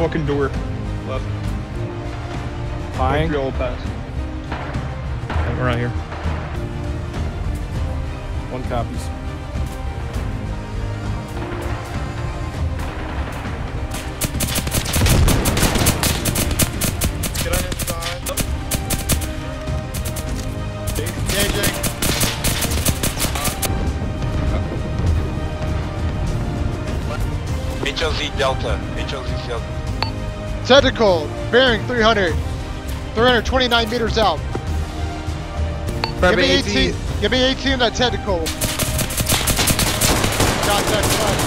fucking door. Left. Fine. Right through all pass. Right, we're out here. One copies. Get on his side. JJ. HLZ Delta. HLZ Delta. Tactical. Bearing 300. 329 meters out. Give me 18. Give me 18 on that tactical. Contact front.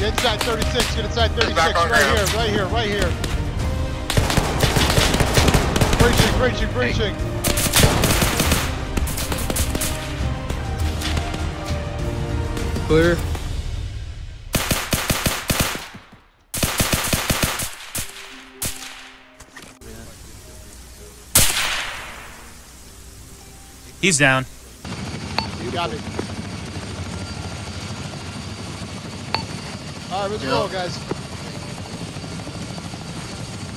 Get inside 36. Get inside 36. Right here. Right here. Right here. Breaching. Breaching. Breaching. Hey. Clear. He's down. You got me. Alright, let's roll, guys.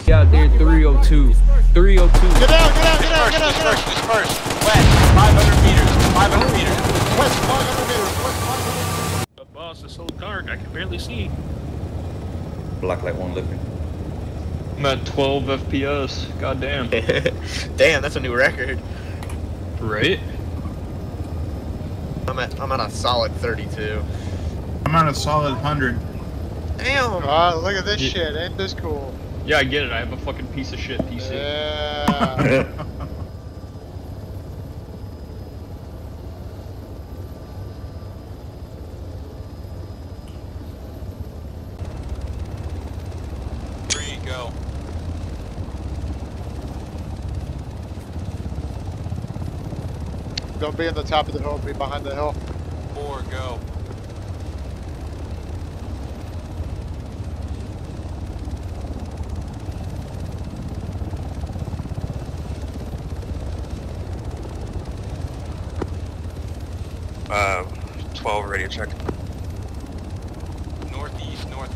Yeah, out there, 302. 302. Get out, get out, get out, get out, get out. Disperse, disperse. West, 500 meters. 500 meters. West, 500 meters. West, 500 meters. The boss is so dark, I can barely see. Blacklight won't lift me. I'm at 12 FPS. Goddamn. Damn, that's a new record. Right? I'm at a solid 32. I'm at a solid 100. Damn! Oh, look at this shit. Ain't this cool? Yeah, I get it. I have a fucking piece of shit PC. Yeah. Don't be on the top of the hill, be behind the hill. Four, go. #12 radio check. Northeast, north.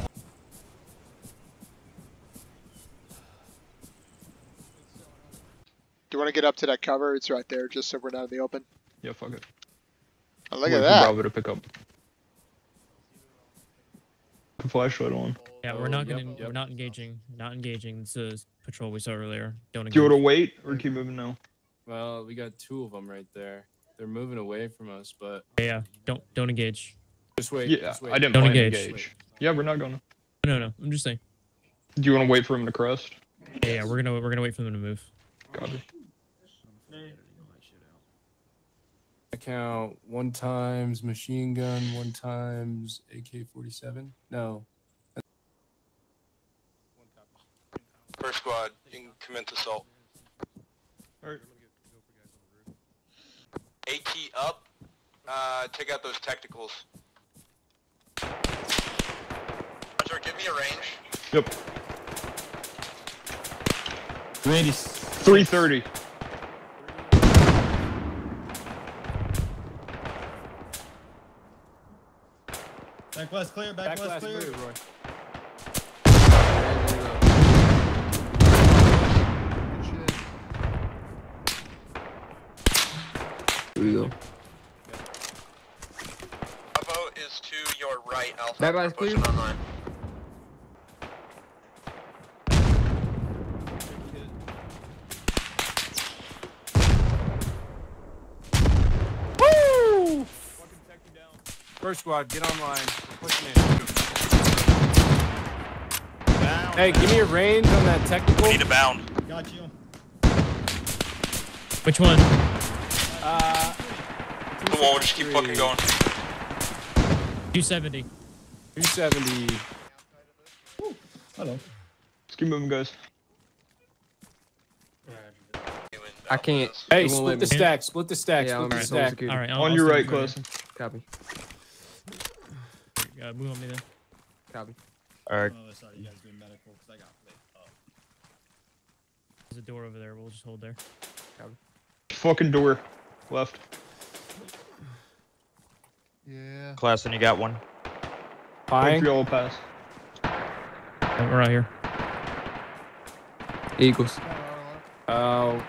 Do you want to get up to that cover? It's right there, just so we're not in the open. Yeah, fuck it. Oh, look at that. Bravo to pick up. Flashlight on. Yeah, we're not gonna. Yep. We're not engaging. Not engaging. It's a patrol we saw earlier. Don't engage. Do you want to wait or keep moving now? Well, we got two of them right there. They're moving away from us, but yeah, don't engage. Just wait. Yeah, just wait. I didn't don't engage. Engage. Yeah, we're not gonna. No. I'm just saying. Do you want to wait for him to crest? Yeah, we're gonna wait for them to move. Got it. I count 1 times machine gun, 1 times AK-47. No. First squad, you can commence assault. Alright. AT up. Take out those tacticals. Roger, give me a range. Yep. 330. Back west clear, back west clear. Clear Roy. Here we go. Bravo is to your right, Alpha. Back west clear. Online. Woo! First squad, get online. Pushing in. Bound. Hey, give me a range on that technical. We need a bound. Got you. Which one? The one, we'll just keep fucking going. 270. 270. Woo. Hello. Let's keep moving, guys. I can't. Hey, split the stack. Split the stack. Yeah, split the stack. All right, on your right, close. Copy. Move on me then. Copy. Alright. Oh, sorry, you guys doing medical because I got lit up. There's a door over there, we'll just hold there. Copy. Fucking door. Left. Yeah. Class, and you got one. Fine. Pass. We're out here. Eagles. Oh.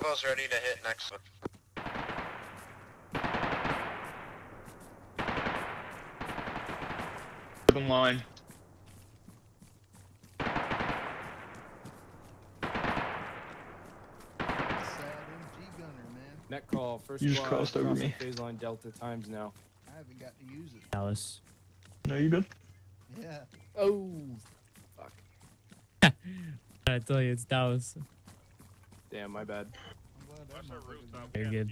Bravo's ready to hit next one. Line. Net call. First you just crossed over me. Phase line Delta times now. I haven't got to use it. Alice. No, you good? Yeah. Oh. Fuck. I tell you, it's Dallas. Damn, my bad. I'm glad you're good.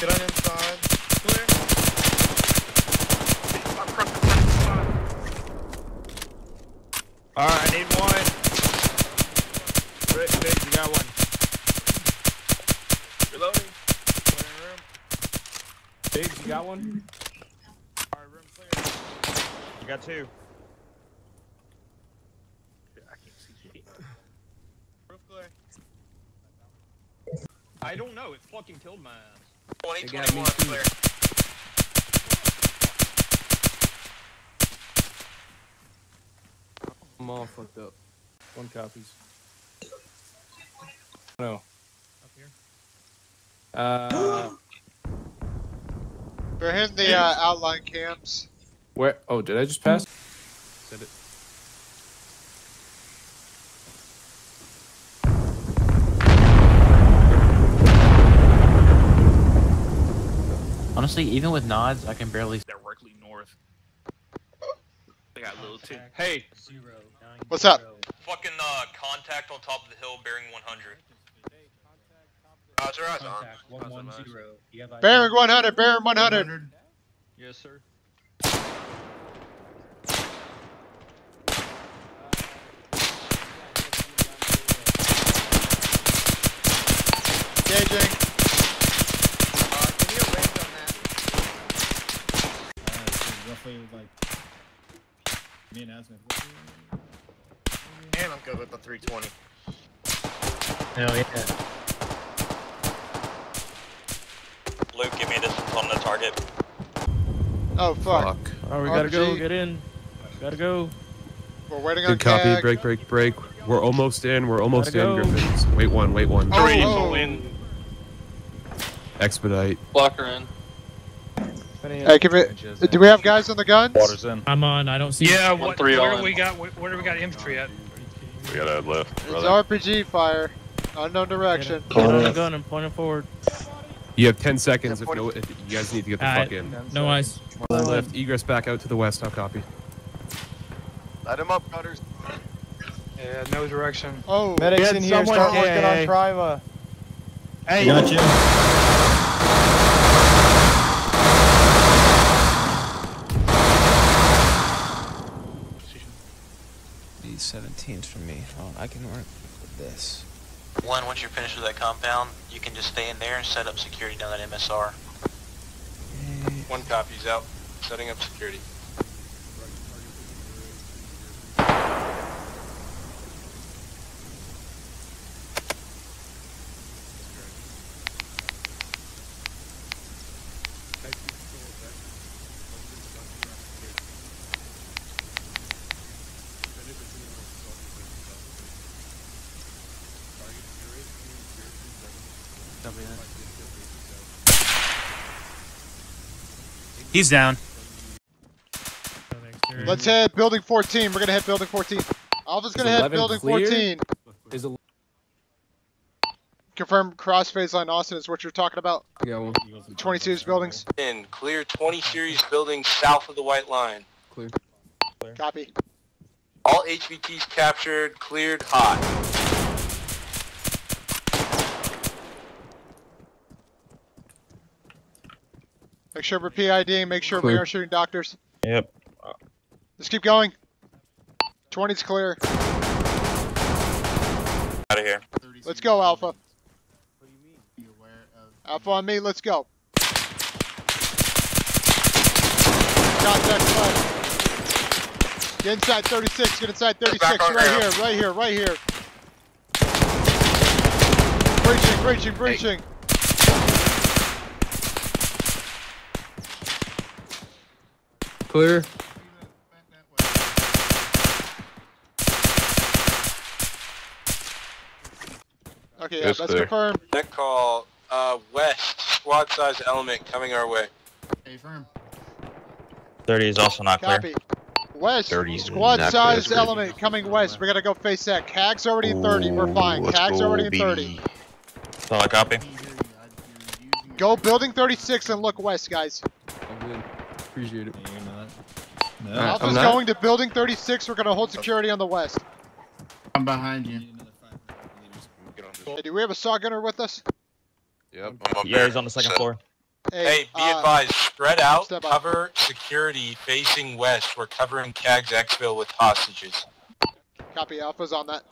Get on inside. Clear. Alright, I need one. Rick, Biggs, you got one. Reloading. Clear room. Biggs, you got one? Alright, room clear. You got two. I can't see shit. Roof clear. I don't know, it fucking killed my ass. 2021 clear. I'm all fucked up. One copies. No. Up here? We're hitting the outline cams. Where? Oh, did I just pass? Said it. Honestly, even with nods, I can barely. Directly north. Got little two. Hey! What's up? Fucking contact on top of the hill bearing 100. Roger, eyes on. 110. Bearing 100, bearing 100. Yes, sir. Engaging. Can you range on that? Roughly like. Me and Asman. And I'm good with the 320. Hell yeah. Luke, give me this on the target. Oh, fuck. Oh, we RG. Gotta go. Get in. Gotta go. We're waiting on copy. Tag. Break, break, break. We're almost in. We're almost in, Griffins. Wait one, wait one. Oh, in. Expedite. Block her in. Hey, give it. Do we have guys on the guns? Water's in. I'm on. I don't see. Yeah, what, where do we got infantry at? We got out left. It's RPG fire, unknown direction. Get on the gun and point it forward. You have 10 seconds. If you guys need to get the fuck in. No ice. Left. Egress back out to the west. I'll copy. Light them up, cutters. Yeah, no direction. Oh, medics in here. Start working on Triva. Hey. Gotcha. These 17s from me. Oh, I can work with this. One, once you're finished with that compound, you can just stay in there and set up security down that MSR. One copy's out. Setting up security. He's down. Let's hit building 14. We're going to hit building 14. Alpha's going to hit building 14. Is it... Confirm cross phase line Austin is what you're talking about. Yeah, well, 20 series buildings. In clear 20 series buildings south of the white line. Clear. Clear. Copy. All HVTs captured, cleared, hot. Make sure we're PID, make sure we are shooting doctors. Yep. Let's keep going. 20's clear. Out of here. Let's go, Alpha. What do you mean? You're aware of Alpha on me, let's go. Contact fire. Get inside 36, right here, right here, right here. Breaching. Clear. Okay, yeah, let's confirm. Net call, west, squad size element coming our way. Hey, firm. 30 is also not clear. Copy. West, squad size element coming west. We're gonna go face that. CAG's already in 30. We're fine. CAG's already in 30. Solid copy. Go building 36 and look west, guys. I'm good. Appreciate it. No. Alpha's going to building 36. We're gonna hold security on the west. I'm behind you. Hey, do we have a saw gunner with us? Yep. Yeah, he's on the second floor. Hey, be advised, spread out, cover security facing west. We're covering CAG's exfil with hostages. Copy, Alpha's on that.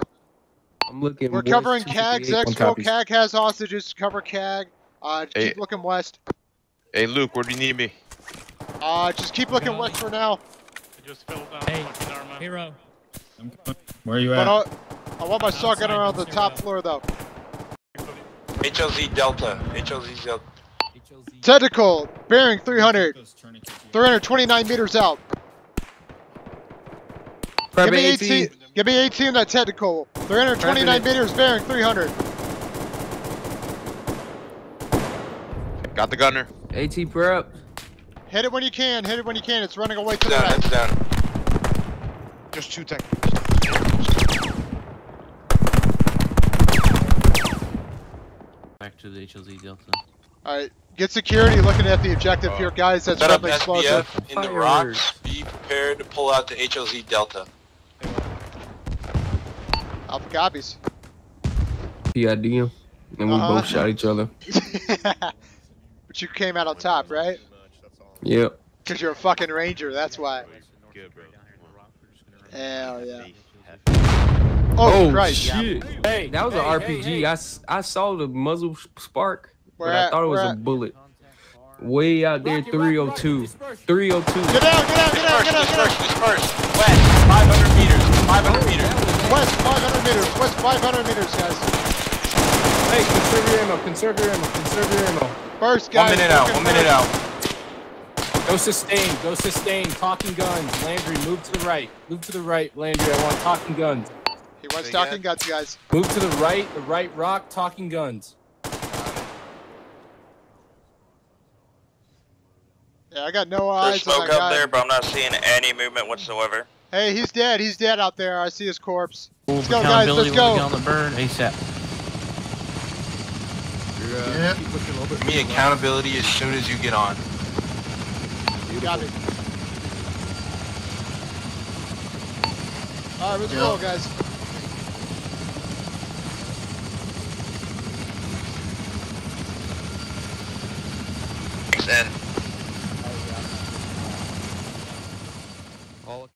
I'm looking. We're covering CAG's exfil. CAG has hostages. Cover CAG. Keep looking west. Hey, Luke, where do you need me? Just keep looking west for now. I just fell down. Hey, Hero. Where are you at? I want my saw gunner on the top floor, though. HLZ Delta. HLZ Delta. Tentacle, bearing 300, 329 meters out. Give me 18. Give me 18 on that tentacle. 329 meters, bearing 300. Got the gunner. AT prep. Hit it when you can. Hit it when you can. It's running away to the right. It's down. Just 2 seconds. Back to the HLZ Delta. Alright, get security looking at the objective here, guys. That's set up explosive. SBF in the rocks. Be prepared to pull out the HLZ Delta. Alpha copies. PID him. And we both shot each other. But you came out on top, right? Yep. Because you're a fucking ranger, that's why. Good, bro. Hell yeah. Oh Christ. Shit. Hey, that was an RPG. Hey. I saw the muzzle spark. But I thought it was a bullet. Way out there, 302. 302. Get out. Disperse. West, 500 meters. 500 meters. West, 500 meters. West, 500 meters, guys. Hey, conserve your ammo. First, guys. 1 minute out. 1 minute out. Go sustain. Talking guns. Landry, move to the right. Landry, I want talking guns. He wants talking guns, guys. Move to the right rock, talking guns. Yeah, I got no eyes. There's smoke up there, but I'm not seeing any movement whatsoever. Hey, he's dead out there. I see his corpse. Let's go, guys. Let's go. Down the burn ASAP. Give me accountability as soon as you get on. You got it. All right, let's roll, guys. Thanks, Ed.